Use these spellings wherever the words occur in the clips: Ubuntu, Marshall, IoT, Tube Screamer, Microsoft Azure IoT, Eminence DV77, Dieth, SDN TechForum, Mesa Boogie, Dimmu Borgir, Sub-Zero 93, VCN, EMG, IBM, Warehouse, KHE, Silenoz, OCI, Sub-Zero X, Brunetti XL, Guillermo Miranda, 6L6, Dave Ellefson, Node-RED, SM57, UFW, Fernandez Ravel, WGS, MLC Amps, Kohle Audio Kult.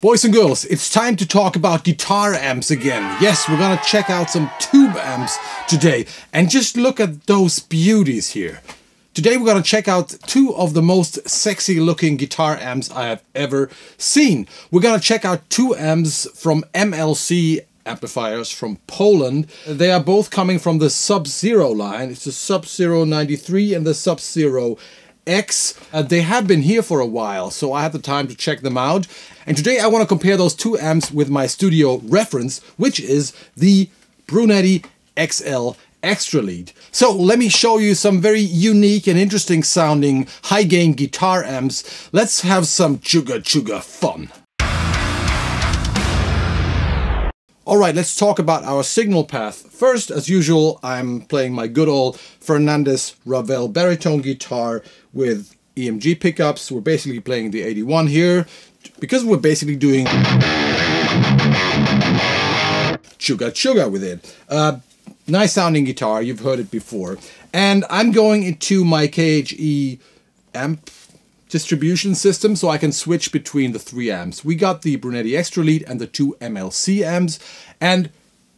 Boys and girls, it's time to talk about guitar amps again. Yes, we're gonna check out some tube amps today. And just look at those beauties here. Today we're gonna check out two of the most sexy looking guitar amps I have ever seen. We're gonna check out two amps from MLC amplifiers from Poland. They are both coming from the Sub-Zero line. It's the Sub-Zero 93 and the Sub-Zero X. They have been here for a while, so I had the time to check them out. And today I want to compare those two amps with my studio reference, which is the Brunetti XL extra lead. So let me show you some very unique and interesting sounding high gain guitar amps. Let's have some chugga fun. All right, let's talk about our signal path. First, as usual, I'm playing my good old Fernandez Ravel baritone guitar with EMG pickups. We're basically playing the 81 here because we're basically doing chugga with it. Nice sounding guitar, you've heard it before. And I'm going into my KHE amp distribution system so I can switch between the three amps. We got the Brunetti extra lead and the two MLC amps, and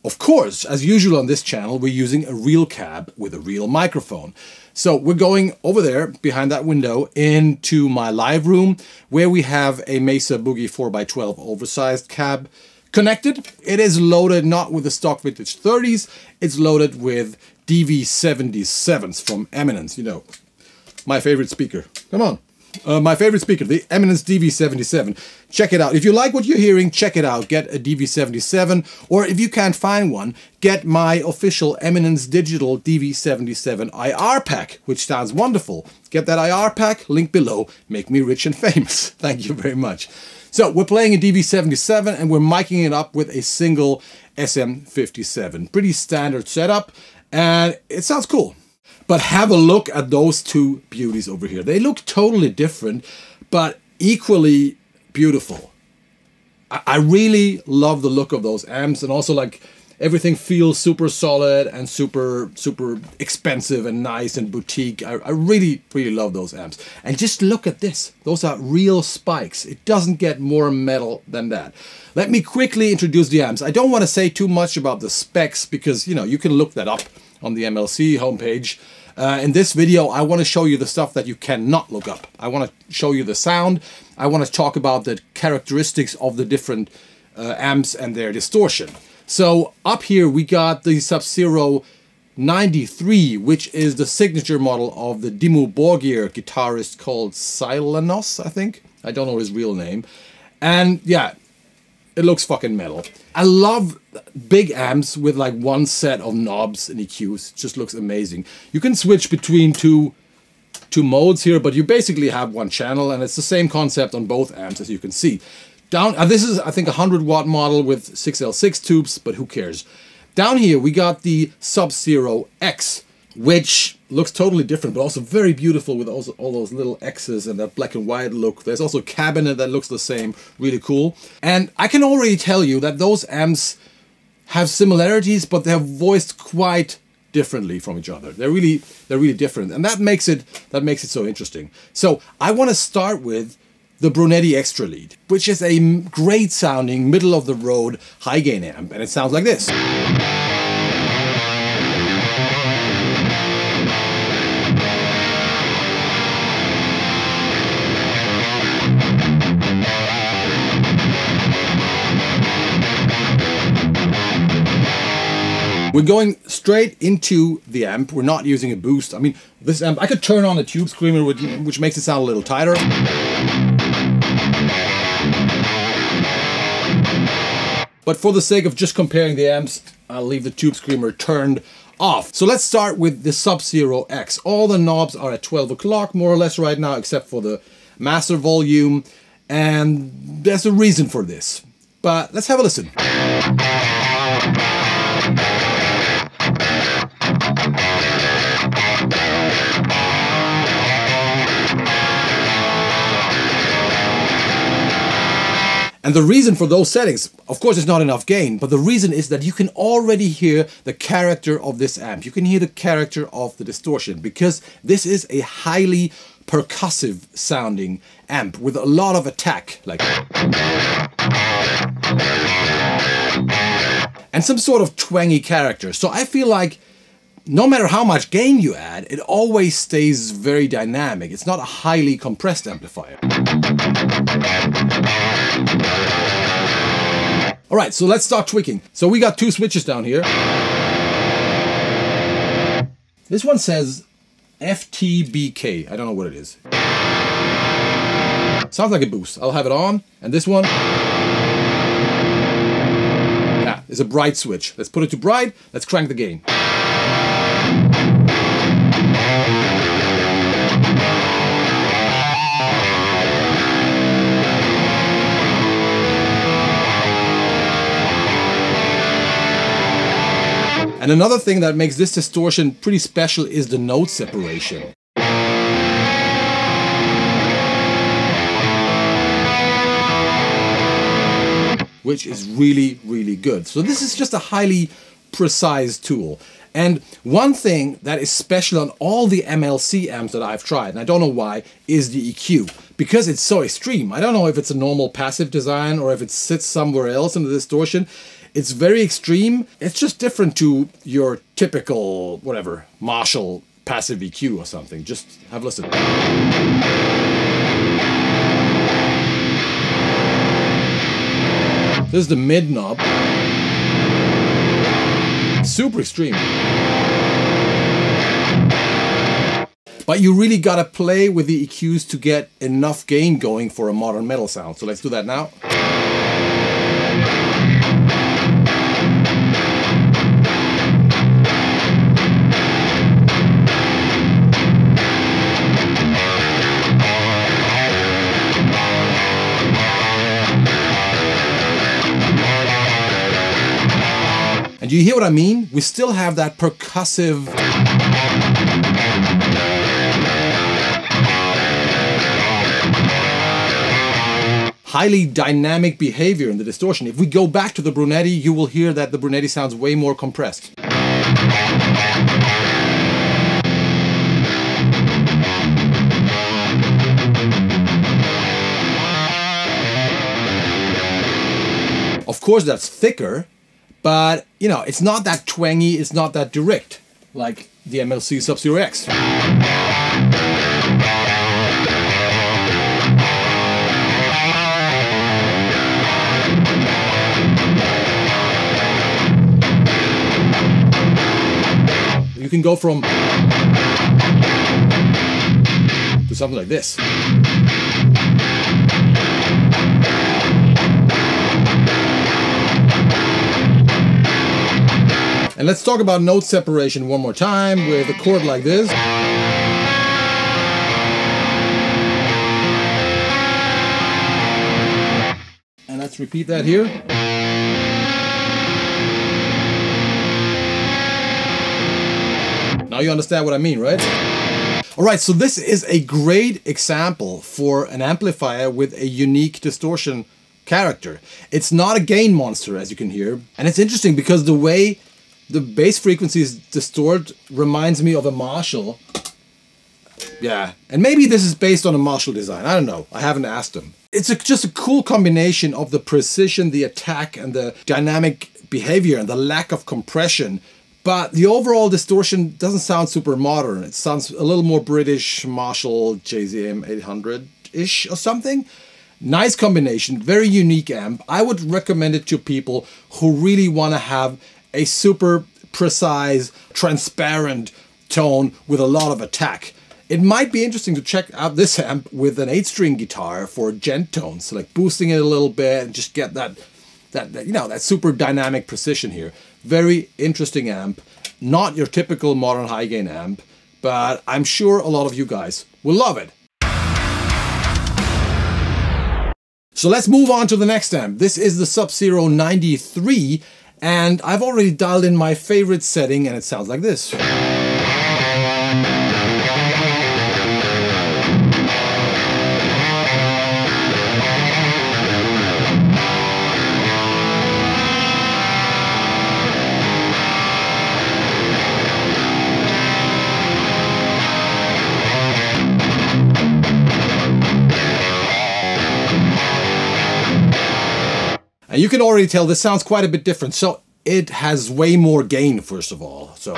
of course, as usual on this channel, we're using a real cab with a real microphone. So we're going over there behind that window into my live room where we have a Mesa Boogie 4x12 oversized cab connected. It is loaded not with the stock vintage 30s, it's loaded with DV77s from Eminence, you know, my favorite speaker. Come on. My favorite speaker, the Eminence DV77. Check it out. If you like what you're hearing, check it out. Get a DV77, or if you can't find one, get my official Eminence Digital DV77 IR pack, which sounds wonderful. Get that IR pack, link below. Make me rich and famous. Thank you very much. So we're playing a DV77 and we're miking it up with a single SM57. Pretty standard setup, and it sounds cool. But have a look at those two beauties over here. They look totally different, but equally beautiful. I really love the look of those amps, and also like everything feels super solid and super expensive and nice and boutique. I really love those amps. And just look at this. Those are real spikes. It doesn't get more metal than that. Let me quickly introduce the amps. I don't want to say too much about the specs because, you know, you can look that up on the MLC homepage. In this video, I want to show you the stuff that you cannot look up. I want to show you the sound. I want to talk about the characteristics of the different amps and their distortion. So up here, we got the Sub-Zero 93, which is the signature model of the Dimmu Borgir guitarist called Silenoz, I think. I don't know his real name. And yeah, it looks fucking metal. I love big amps with like one set of knobs and EQs. It just looks amazing. You can switch between two modes here, but you basically have one channel, and it's the same concept on both amps, as you can see. Down, this is, I think, a 100-watt model with 6L6 tubes, but who cares? Down here, we got the Sub-Zero X, which looks totally different, but also very beautiful with also all those little X's and that black and white look. There's also a cabinet that looks the same, really cool. And I can already tell you that those amps have similarities, but they're voiced quite differently from each other. They're really different, and that makes it so interesting. So I want to start with the Brunetti extra lead, which is a great sounding middle of the road high gain amp, and it sounds like this. We're going straight into the amp. We're not using a boost. I mean, this amp, I could turn on the Tube Screamer, which makes it sound a little tighter. But for the sake of just comparing the amps, I'll leave the Tube Screamer turned off. So let's start with the Sub-Zero X. All the knobs are at 12 o'clock, more or less right now, except for the master volume. And there's a reason for this. But let's have a listen. And the reason for those settings, of course, is not enough gain, but the reason is that you can already hear the character of this amp. You can hear the character of the distortion, because this is a highly percussive sounding amp with a lot of attack. Like and some sort of twangy character. So I feel like no matter how much gain you add, it always stays very dynamic. It's not a highly compressed amplifier. All right, so let's start tweaking. So we got two switches down here. This one says FTBK. I don't know what it is. Sounds like a boost. I'll have it on. And this one is a bright switch. Let's put it to bright. Let's crank the gain. And another thing that makes this distortion pretty special is the note separation. Which is really, really good. So this is just a highly precise tool. And one thing that is special on all the MLC amps that I've tried, and I don't know why, is the EQ. Because it's so extreme. I don't know if it's a normal passive design or if it sits somewhere else in the distortion. It's very extreme. It's just different to your typical, whatever, Marshall passive EQ or something. Just have a listen. This is the mid knob. Super extreme. But you really gotta play with the EQs to get enough gain going for a modern metal sound. So let's do that now. Do you hear what I mean? We still have that percussive highly dynamic behavior in the distortion. If we go back to the Brunetti, you will hear that the Brunetti sounds way more compressed. Of course, that's thicker. But, you know, it's not that twangy, it's not that direct, like the MLC Sub-Zero X. You can go from to something like this. And let's talk about note separation one more time with a chord like this. And let's repeat that here. Now you understand what I mean, right? All right, so this is a great example for an amplifier with a unique distortion character. It's not a gain monster, as you can hear. And it's interesting because the way the bass frequencies distort reminds me of a Marshall. Yeah, and maybe this is based on a Marshall design. I don't know, I haven't asked them. It's just a cool combination of the precision, the attack, and the dynamic behavior, and the lack of compression. But the overall distortion doesn't sound super modern. It sounds a little more British, Marshall, JZM 800-ish or something. Nice combination, very unique amp. I would recommend it to people who really wanna have a super precise, transparent tone with a lot of attack. It might be interesting to check out this amp with an 8-string guitar for gent tones, so like boosting it a little bit and just get that you know, that super dynamic precision here. Very interesting amp, not your typical modern high gain amp, but I'm sure a lot of you guys will love it. So let's move on to the next amp. This is the Sub-Zero 93. And I've already dialed in my favorite setting, and it sounds like this. You can already tell this sounds quite a bit different. So it has way more gain, first of all. So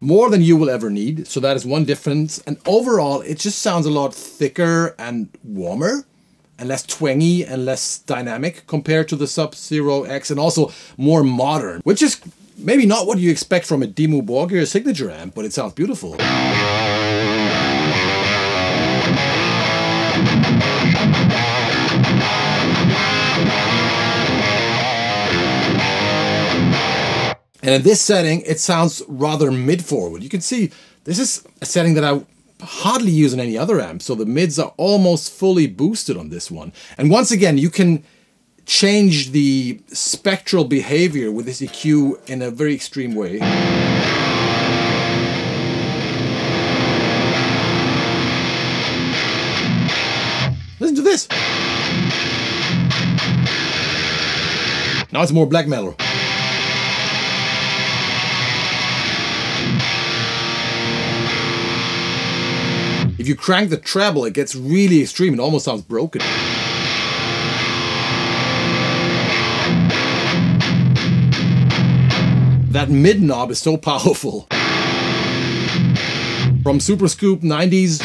more than you will ever need. So that is one difference. And overall, it just sounds a lot thicker and warmer and less twangy and less dynamic compared to the Sub-Zero X, and also more modern, which is maybe not what you expect from a Dimmu Borgir signature amp, but it sounds beautiful. And in this setting, it sounds rather mid-forward. You can see this is a setting that I hardly use in any other amp, so the mids are almost fully boosted on this one. And once again, you can change the spectral behavior with this EQ in a very extreme way. Listen to this. Now it's more black metal. If you crank the treble, it gets really extreme. It almost sounds broken. That mid knob is so powerful. From Super Scoop 90s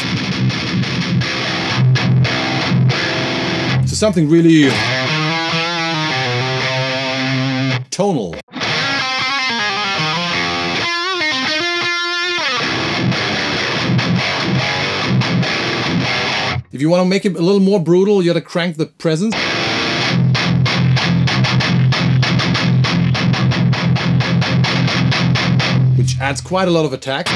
to something really tonal. If you want to make it a little more brutal, you got to crank the presence. Which adds quite a lot of attack.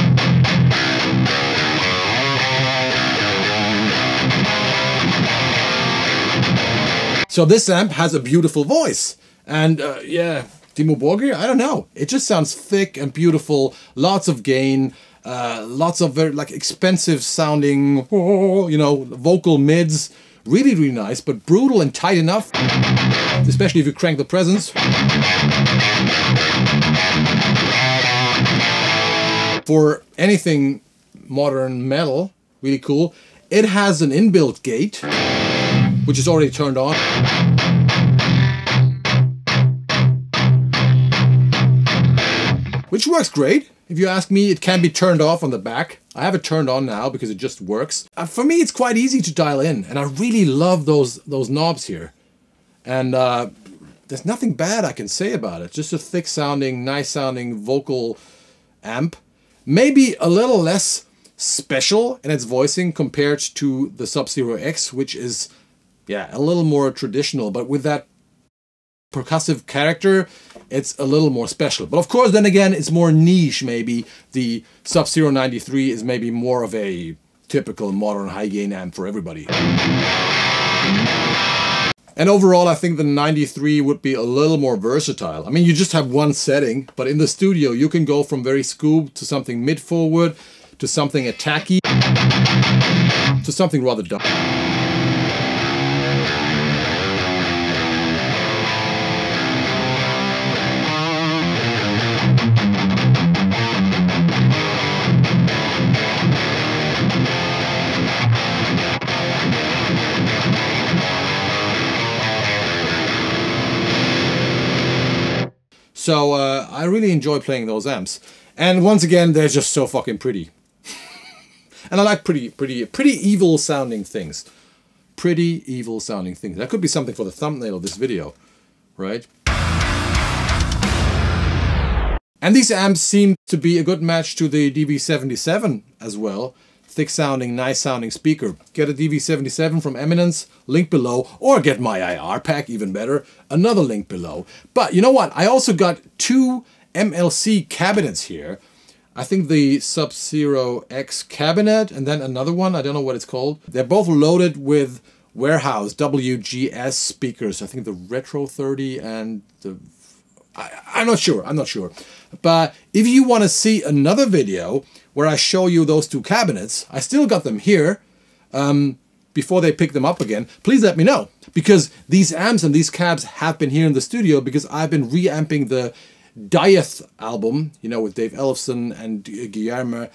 So this amp has a beautiful voice. And yeah, Dimmu Borgir, I don't know. It just sounds thick and beautiful, lots of gain. Lots of very like expensive sounding, you know, vocal mids, really, really nice, but brutal and tight enough, especially if you crank the presence. For anything modern metal, really cool. It has an inbuilt gate, which is already turned on. Which works great. If you ask me, it can be turned off on the back. I have it turned on now because it just works. For me, it's quite easy to dial in, and I really love those knobs here. And there's nothing bad I can say about it. Just a thick sounding, nice sounding vocal amp. Maybe a little less special in its voicing compared to the Sub-Zero X, which is, yeah, a little more traditional, but with that percussive character, it's a little more special. But of course, then again, it's more niche maybe. The Sub-Zero 93 is maybe more of a typical modern high gain amp for everybody. And overall, I think the 93 would be a little more versatile. I mean, you just have one setting, but in the studio, you can go from very scoop to something mid-forward, to something attacky, to something rather dumb. So I really enjoy playing those amps. And once again, they're just so fucking pretty. And I like pretty evil sounding things. Pretty evil sounding things. That could be something for the thumbnail of this video, right? And these amps seem to be a good match to the DV77 as well. Thick sounding, nice sounding speaker. Get a DV77 from Eminence, link below, or get my IR pack, even better, another link below. But you know what? I also got two MLC cabinets here. I think the Sub-Zero X cabinet and then another one, I don't know what it's called. They're both loaded with Warehouse WGS speakers. I think the Retro 30 and the... I'm not sure. But if you want to see another video where I show you those two cabinets, I still got them here, before they pick them up again, please let me know. Because these amps and these cabs have been here in the studio because I've been reamping the Dieth album, you know, with Dave Ellefson and Guillermo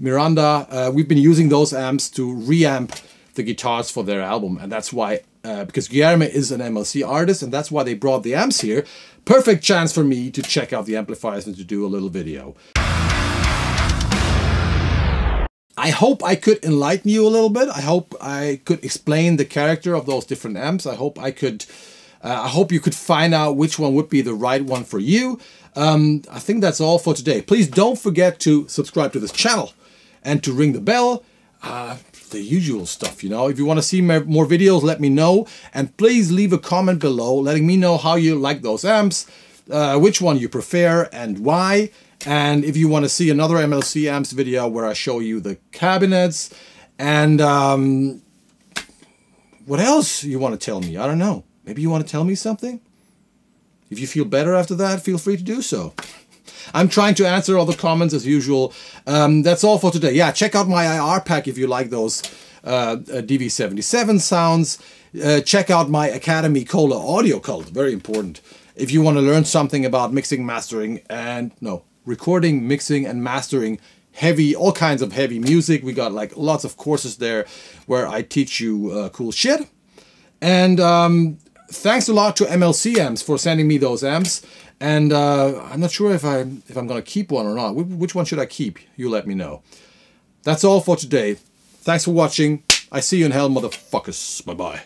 Miranda, we've been using those amps to reamp the guitars for their album, and that's why, because Guillermo is an MLC artist, and that's why they brought the amps here. Perfect chance for me to check out the amplifiers and to do a little video. I hope I could enlighten you a little bit. I hope I could explain the character of those different amps. I hope I could, I hope you could find out which one would be the right one for you. I think that's all for today. Please don't forget to subscribe to this channel and to ring the bell. The usual stuff, you know. If you want to see more videos, let me know. And please leave a comment below letting me know how you like those amps, which one you prefer and why. And if you want to see another MLC amps video where I show you the cabinets and what else you want to tell me, I don't know. Maybe you want to tell me something? If you feel better after that, feel free to do so. I'm trying to answer all the comments as usual. That's all for today. Yeah, check out my IR pack if you like those DV77 sounds. Check out my academy, Kohle Audio Kult, very important. If you want to learn something about mixing, mastering, and no, recording, mixing, and mastering heavy, all kinds of heavy music. We got like lots of courses there where I teach you cool shit. And thanks a lot to MLC Amps for sending me those amps. And I'm not sure if I'm gonna keep one or not. Which one should I keep? You let me know. That's all for today. Thanks for watching. I see you in hell, motherfuckers. Bye-bye.